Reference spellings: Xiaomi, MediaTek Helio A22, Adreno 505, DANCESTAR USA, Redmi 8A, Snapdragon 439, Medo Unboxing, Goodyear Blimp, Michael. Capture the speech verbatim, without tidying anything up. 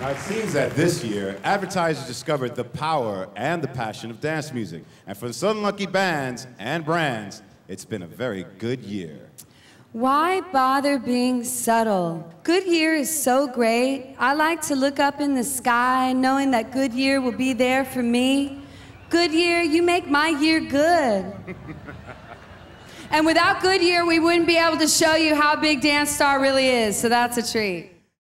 Now, it seems that this year, advertisers discovered the power and the passion of dance music. And for some lucky bands and brands, it's been a very good year. Why bother being subtle? Goodyear is so great. I like to look up in the sky knowing that Goodyear will be there for me. Goodyear, you make my year good. And without Goodyear, we wouldn't be able to show you how big Dance Star really is, so that's a treat.